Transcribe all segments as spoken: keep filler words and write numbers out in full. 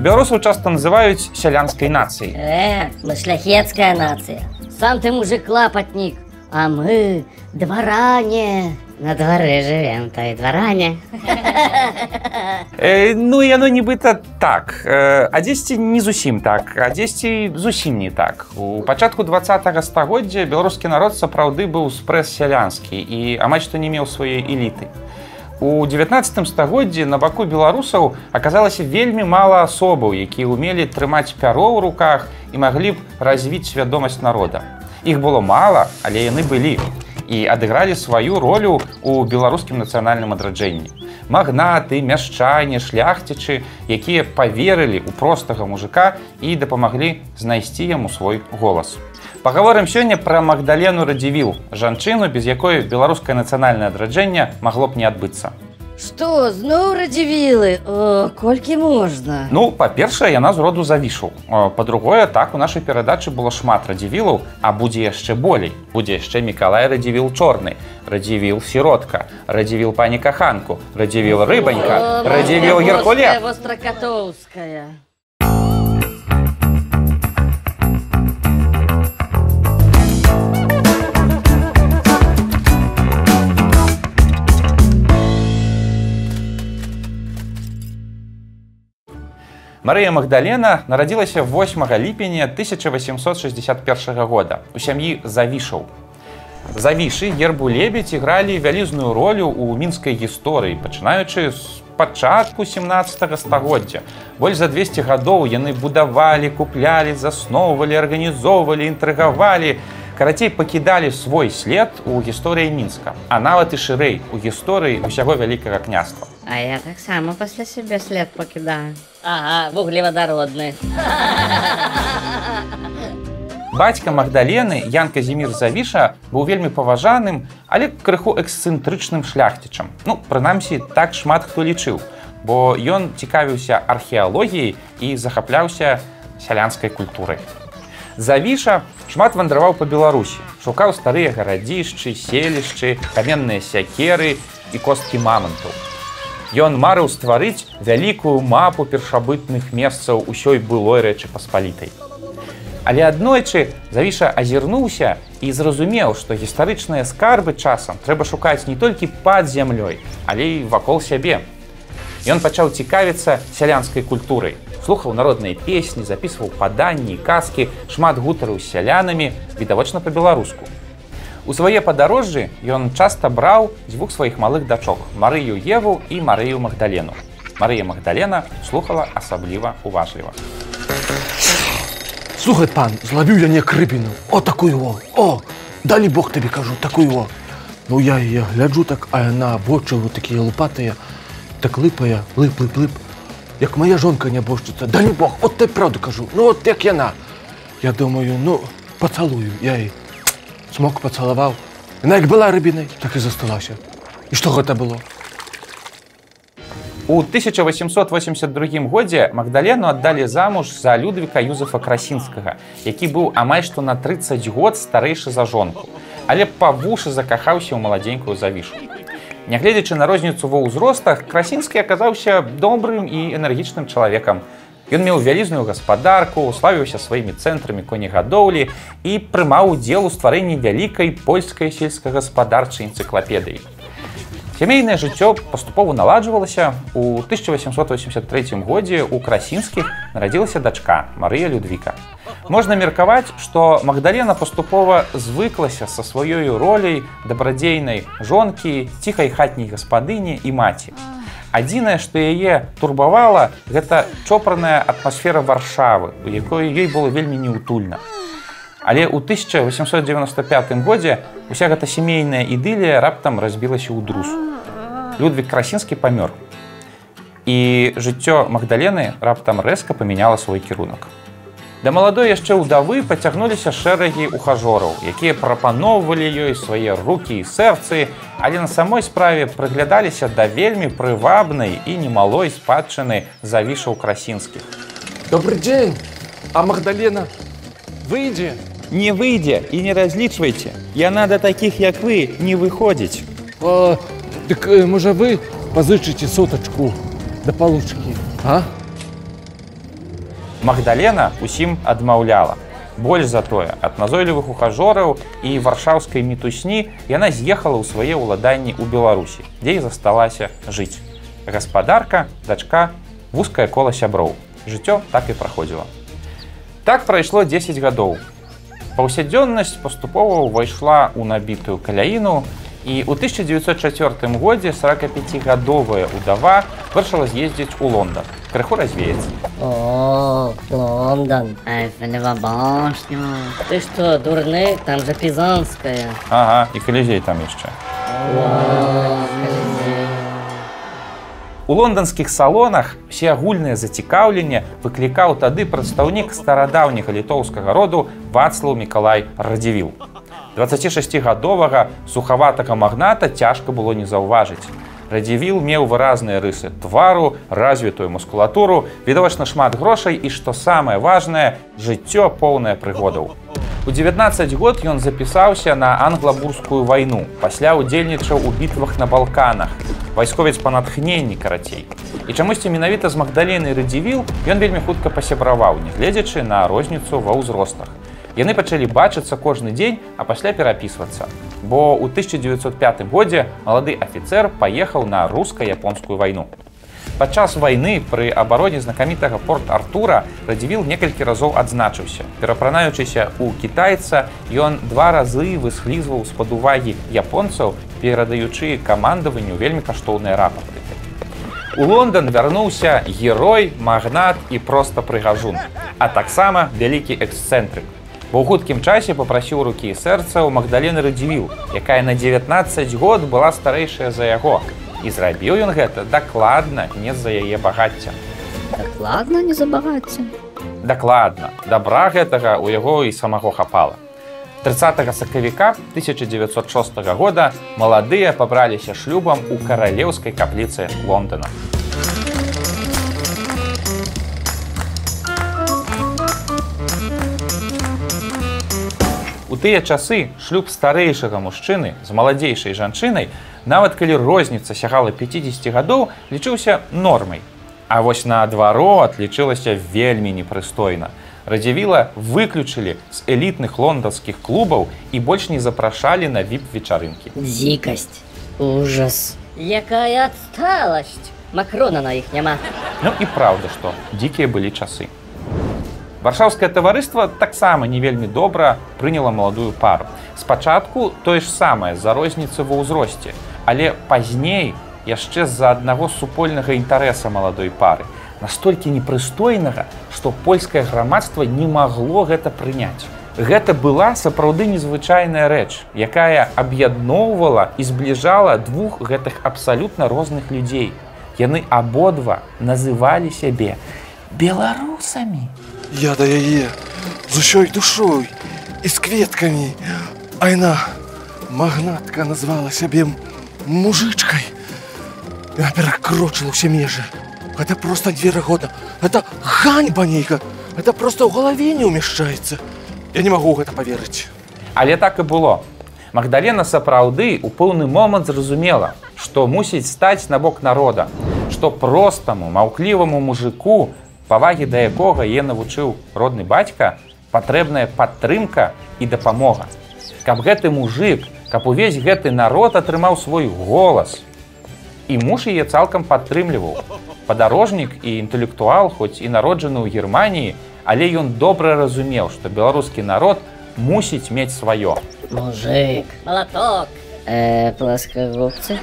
Белорусов часто называют селянской нацией. Э, мы шляхетская нация. Сам ты мужик лапотник, а мы дворане. На дворе живем, то и дворане. э, ну, и оно нібыта так. А дзесьці не зусім так, а дзесьці зусім не так. У пачатку двадцатага стагоддзя белорусский народ сапраўды был спрэс селянский и амаль што не имел своей элиты. У девятнадцатым стагоддзі на баку беларусаў аказалася вельмі мала асобаў, якія умелі трымаць пяро ў руках і маглі б развіць свядомасць народа. Іх было мала, але яны былі і адыгралі сваю ролю у беларускім нацыянальным адраджэнні. Магнаты, мяшчане, шляхцічы, якія паверылі ў простага мужика і дапамаглі знайсці яму свой голас. Пагаворым сёння пра Магдалену Радзівіл, жанчыну, без якой беларускае нацыянальнае адраджэнне магло б не адбыцца. Што, зноў Радзівілы? О, колькі можна? Ну, па-першае, яна з роду Завішаў. Па-другое, так, у нашай перадачы было шмат Радзівілаў, а будзе яшчэ болей. Будзе яшчэ Мікалай Радзівіл Чорны, Радзівіл Сіротка, Радзівіл Пані Каханку, Радзівіл Рыбанька, Радзівіл Геркулес. Востракатоўская. Марыя Магдалена народилась восьмага ліпеня тысяча восемьсот шестьдесят первого года у семьи Завишаў. Завиши, гербу лебедь, играли вялізную роль у минской истории, начинаючи с початку семнадцатага стагоддзя. Больше за двухсот годов яны будавали, купляли, засновывали, организовывали, интриговали. Карацей, покидали свой след у истории Минска, а нават и ширей у истории всего Великого княства. А я так само после себя след покидаю. Ага, вуглеводородный. Батька Магдалены, Ян-Казимир Завиша, был вельми поважаным, але крыху эксцентричным шляхтичем. Ну, прынамсі, так шмат хто лічыў, бо ён цікавіўся археологией и захапляўся сялянской культурой. Завіша шмат вандраваў по Беларусі, шукаў старыя гарадзішчы, селішчы, каменныя сякеры і косткі мамантаў. Ён марыў стварыць вялікую мапу першабытных месцаў усёй былой Рэчы Паспалітай. Але аднойчы Завіша азірнуўся і зразумеў, што гістарычныя скарбы часам трэба шукаць не толькі пад зямлёй, але і вакол сябе. Ён пачаў цікавіцца сялянскай культурай. Слухаў народные песни, записывал паданні и казки, шмат гутарыў с селянами, видовочно по-белоруску. У свае падарожжы ён часто брал двух своих малых дачок – Марыю Еву и Марыю Магдалену. Марыя Магдалена слухала особливо уважливо. Слухай, пан, зловил я не крыбину. О, такую о! О, дали бог тебе, кажу, такую о! Ну, я ее гляджу так, а она обочила такие лопатые, так лыпая, лып-лып-лып. Як моя жонка не обожчится, да не бог, вот ты правду кажу, ну вот як яна. Я думаю, ну, поцелую, я ей смог поцеловал. Она як была рыбиной, так и засталася. И что это было? У тысяча восемьсот восемьдесят другім годзе Магдалену отдали замуж за Людвика Юзефа Красинского, який был амаль што на тридцать год старейший за жонку, але по вушы закахаўся у маладенькую Завішу. Нягледзячы на розніцу ва ўзростах, Красінскі аказаўся добрым і энергічным чалавекам. Ён меў вялізную гаспадарку, славіўся сваімі цэнтрамі конегадоўлі і прымаў удзел у стварэнні вялікай польскай сельскагаспадарчай энцыклапедыі. Сямейнае жыццё паступова наладжвалася. У тысяча восемьсот восемьдесят трэцім годзе у Красінскіх нарадзілася дачка Марыя Людвіка. Можно мерковать, что Магдалена поступова звыклася со своей ролей добродейной жонки, тихой хатней господыни и мати. Адзінае, что ее турбовала, это чопорная атмосфера Варшавы, у якой ей было вельми неутульно. Але у тысяча восемьсот девяносто пятым годзе уся эта семейная идиллия раптом разбилась у друз. Людвиг Красинский помер, и жыццё Магдалены раптом резко поменяла свой кірунак. Да молодой еще удовы потягнулись шереги ухажоров, которые пропановывали ее свои руки и сердце, але на самой справе проглядались до вельми привабной и немалой спадчины Завишаў Красинских. Добрый день, а Магдалена, выйди. Не выйди и не различивайте, я надо таких, как вы, не выходить. А, так, может, вы позычите соточку до получки, а? Магдалена усім адмаўляла. Больш за тое, ад назойлівых ухажораў і варшаўскай мітусні яна з'ехала ў свае ўладанні ў Беларусі, дзе і засталася жыць. Гаспадарка, дачка, вузкае кола сяброў. Жыццё так і праходзіла. Так прайшло дзесяць гадоў. Паўсядзённасць паступова ўвайшла ў набітую каляіну, і ў тысяча дзевяцьсот чацвёртым годзе саракапяцігадовая удава вырашыла з'ездзіць у Лондан. Крыху развеяцца. О, Лондон. Айфелева башня. Ты што, дурны? Там жа Пізанская. Ага, і Колізей там яшчэ. У лонданскіх салонах всеагульнае зацікаўленне выклікаў тады прадстаўнік старадаўняга літоўскага роду Вацлаў Мікалай Радзівіл. дваццацішасцігадовага сухаватага магната цяжка было не заўважыць. Радзівіл меў выразныя рысы твару, развітую мускулатуру, відавочна шмат грошай і, што самае важнае, жыццё поўнае прыгодаў. У дзевятнаццаць год ён запісаўся на англабурскую вайну, пасля ўдзельнічаў у бітвах на Балканах, вайсковец па натхненні карацей. І чамусьці менавіта з Магдаленай Радзівіл ён вельмі хутка пасябраваў, нягледзячы на розніцу ва ўзростах. Яны пачалі бачыцца кожны дзень, а пасля перапісвацца. Бо ў тысяча дзевяцьсот пятым годзе малады афіцэр паехаў на руска-японскую вайну. Падчас вайны пры абароне знакамітага Порт-Артура Радзівіл некалькі разоў адзначыўся. Перапранаючыся ў кітайца, ён два разы высхлізваў з-пад увагі японцаў, перадаючы камандаванню вельмі каштоўныя рапарты. У Лондан вярнуўся герой, магнат і проста прыгажун, а таксама вялікі эксцэнтрык. Бо ў хуткім часе папрасіў рукі і сэрца ў Магдалены Радзівіл, якая на дзевятнаццаць год была старэйшая за яго. І зрабіў ён гэта дакладна не з-за яе багацця. Дакладна не за багацця? Дакладна. Дабра гэтага ў яго і самого хапала. трыццатага сакавіка тысяча дзевяцьсот шостага года маладыя пабраліся шлюбам у каралеўскай капліцы Лондона. У тыя часы шлюб старэйшага мужчыны з маладзейшай жанчынай, нават калі розніца сягала пяцідзесяці гадоў, лічыўся нормай. А вось наадварот лічылася вельмі непрыстойна. Радзівіла выключылі з элітных лонданскіх клубаў і больш не запрашалі на віп-вечарынкі. Дзікасць. Ужас. Якая адсталасць. Макрона на іх няма. Ну і праўда, што дзікія былі часы. Варшаўскае таварыства таксама не вельмі добра прыняла маладую пару. Спачатку тое ж самае з-за розніцы ва ўзросце, але пазней яшчэ з-за аднаго супольнага інтарэса маладой пары, настолькі непрыстойнага, што польскае грамадства не магло гэта прыняць. Гэта была сапраўды незвычайная рэч, якая аб'ядноўвала і збліжала двух гэтых абсалютна розных людзей. Яны абодва называлі сябе беларусамі. Я да яе з усёй душой і з кветкамі, а яна, магнатка, назвала сябе мужычкай. Я перакрочыла ўсе межы. Гэта проста неверагодна. Гэта ганьба нейка. Гэта проста ў галаве не ўмяшчаецца. Я не магу гэта паверыць. Але так і было. Магдалена сапраўды ў пэўны момант зразумела, што мусіць стаць на бок народа, што простаму, маўкліваму мужыку, павагі да якога яе навучыў родны бацька, патрэбная падтрымка і дапамога. Каб гэты мужык, каб увесь гэты народ атрымаў свой голас. І муж яе цалкам падтрымліваў. Падарожнік і інтэлектуал, хоць і народжаны ў Германіі, але ён добра разумеў, што беларускі народ мусіць мець сваё. Мужык, малаток, э, пласкагубцы.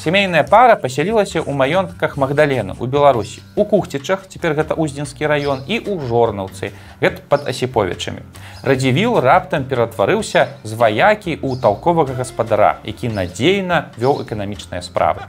Сямейная пара пасялілася ў маёнтках Магдалены ў Беларусі, у Кухцічах, цяпер гэта Уздзінскі раён, і ў Жорнаўцы, гэта пад Асіповічамі. Радзівіл раптам ператварыўся з ваякі ў талковага гаспадара, які надзейна вёў эканамічныя справы.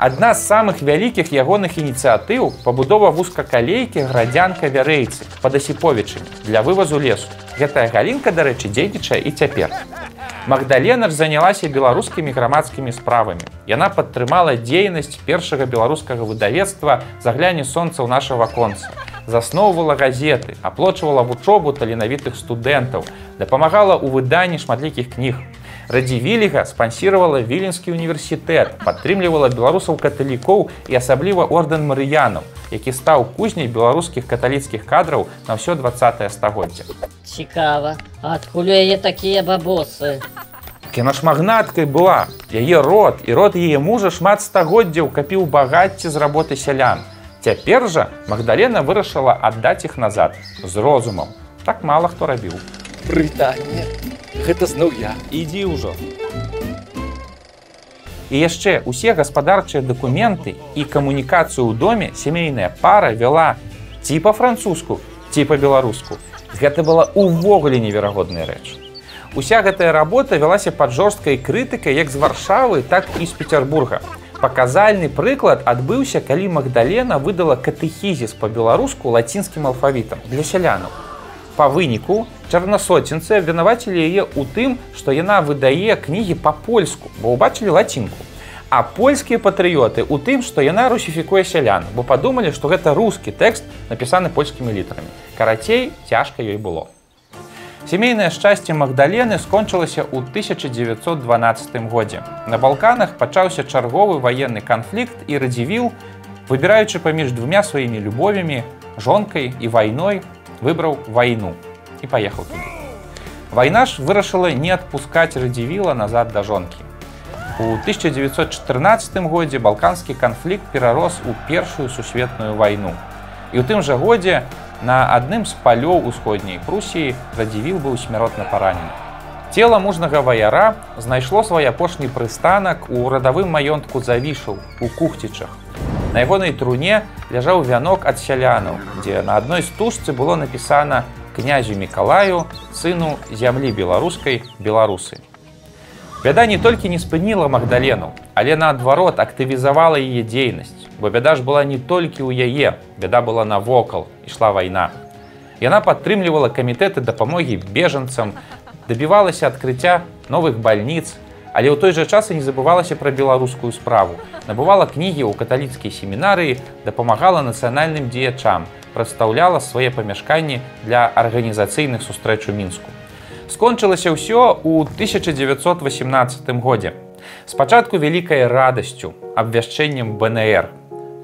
Адна з самых вялікіх ягоных ініцыятыў – пабудова вузкакалейкі градзянка-вярэйцы пад Асіповічамі для вывазу лесу. Гэтая галінка, дарэчы, дзейнічае і цяпер. Магдалена ж занялася беларускімі грамадскімі справамі. Яна падтрымала дзейнасць першага беларускага выдавецтва «Загляне солнца ў нашего конца», засноўвала газеты, аплочвала вучобу таленавітых студэнтаў, дапамагала ў выданні шматлікіх кніг. Радзівіля спонсировала Віленский университет, подтримливала белорусов-католиков и особливо орден Марыянов, який стал кузней белорусских католицких кадров на все двадцатое стагоддзе. Цікаво, а откуда я такие бабосы? Яна ж магнаткой была, яе род и род яе мужа шмат стагоддзяў капіў багацце з работы сялян. Цяпер жа Магдалена вырашыла аддаць іх назад з розумам. Так мала хто рабіў. Прывітанне, гэта зноў я. Ідзі ўжо. І яшчэ усе гаспадарчыя дакументы і камунікацыю ў доме сямейная пара вяла ці па-французску, ці па-беларуску. Гэта была ўвогуле неверагодная рэч. Уся гэтая работа вялася пад жорсткай крытыкай як з Варшавы, так і з Петербурга. Паказальны прыклад адбыўся, калі Магдалена выдала катэхізіс па-беларуску лацінскім алфавітам для сялянаў. Па выніку чарнасоцінцы абвінавацілі яе ў тым, што яна выдае кнігі па-польску, бо ўбачылі лацінку. А польскія патрыёты ў тым, што яна русіфікуе сялян, бо падумалі, што гэта рускі тэкст, напісаны польскімі літарамі. Карацей, цяжка ёй было. Семейное счастье Магдалены скончылася ў тысяча девятьсот дванаццатым годзе. На Балканах пачаўся чарговы ваенны канфлікт і Радзівіл, выбіраючы паміж двумя сваімі любовямі, жонкай і вайной, выбраў вайну і паехаў туды. Вайна ж вырашыла не адпускаць Радзівіла назад да жонкі. У тысяча девятьсот чатырнаццатым годзе балканскі канфлікт перарос у першую сусветную вайну. І ў тым жа годзе на адным з палёў усходняй Прусіі Радзівіл быў смяротна паранены. Цела мужнага ваяра знайшло свой апошні прыстанак у радавым маёнтку Завішаў у Кухцічах. На ягонай труне ляжаў вянок ад сялянаў, дзе на адной з стужцы было напісана князю Мікалаю, сыну зямлі беларускай, беларусы. Бяда не толькі не спыніла Магдалену, але наадварот актывізавала яе дзейнасць. Бо бяда ж была не толькі ў яе, бяда была навокал, ішла вайна. Яна падтрымлівала камітэты дапамогі бежанцам, дабівалася адкрыцця новых бальніц, але ў той жа час і не забывалася пра беларускую справу. Набывала кнігі ў каталіцкай семінарыі, дапамагала нацыянальным дзеячам, прадстаўляла свае памяшканні для арганізацыйных сустрэч у Мінску. Скончылася ўсё ў тысяча девятьсот васямнаццатым годзе. Спачатку вялікай радасцю, абвяшчэннем Б Н Р,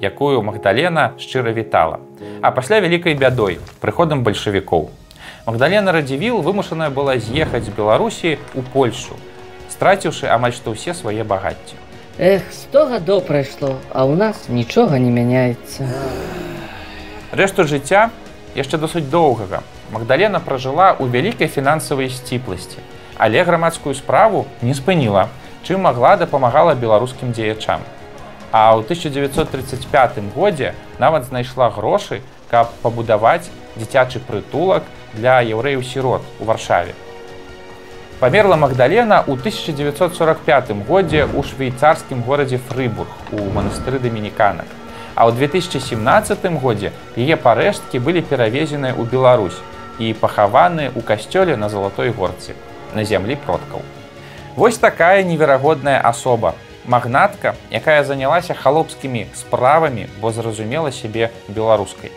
якую Магдалена шчыра вітала, а пасля вялікай бядой, прыходам бальшавікоў. Магдалена Радзівіл вымушаная была з'ехаць з Беларусі ў Польшу, страціўшы амаль што ўсе свае багацці. Эх, сто гадоў прайшло, а ў нас нічога не мяняецца. Рэшту жыцця, яшчэ досыць доўгага, Магдалена пражыла ў вялікай фінансавай сціпласці, але грамадскую справу не спыніла, чым магла дапамагала беларускім дзеячам. А ў тысяча девятьсот тридцать пятым годзе нават знайшла грошы, каб пабудаваць дзіцячы прытулак для яўрэяў-сірот у Варшаве. Памерла Магдалена ў тысяча девятьсот сорок пятым годзе ў швейцарскім горадзе Фрибург у манастыры дамініканак. А ў две тысячи семнадцатым годзе яе парэшткі былі перавезеныя ў Беларусь і пахаваныя ў касцёле на Золотой Горцы, на зямлі продкаў. Вось такая неверагодная асоба, магнатка, якая занялася халопскімі справамі, бо зразумела сябе беларускай.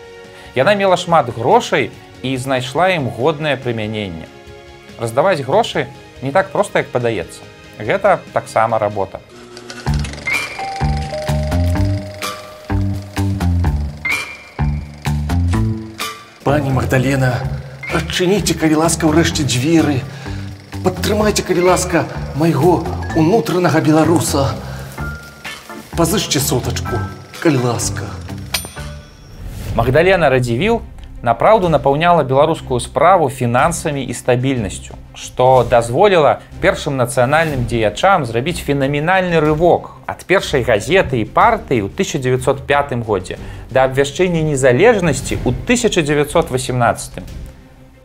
Яна мела шмат грошай і знайшла ім годнае прымяненне. Раздаваць грошы не так проста, як падаецца. Гэта таксама работа. Пані Магдалена, адчыніце, калі ласка, ўрэшце дзверы. Падтрымайце, калі ласка, майго унутранага беларуса. Пазычце сотачку, калі ласка. Магдалена Радзівіл напраўду напаўняла беларускую справу фінансамі і стабільнасцю, што дазволіла першым нацыянальным дзеячам зрабіць фенаменальны рывок ад першай газеты і партыі ў тысяча девятьсот пятым годзе да абвяшчэння незалежнасці ў тысяча девятьсот восемнаццатым.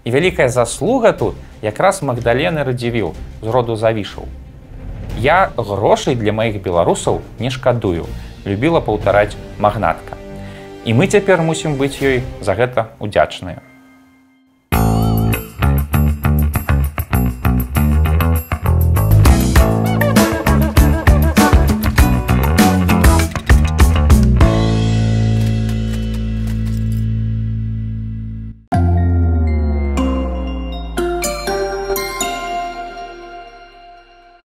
І вялікая заслуга тут якраз Магдалены Радзівіл з роду Завішаў. «Я грошай для маіх беларусаў не шкадую», – любіла паўтараць магнатка. І мы цяпер мусім быць ёй за гэта удзячныя.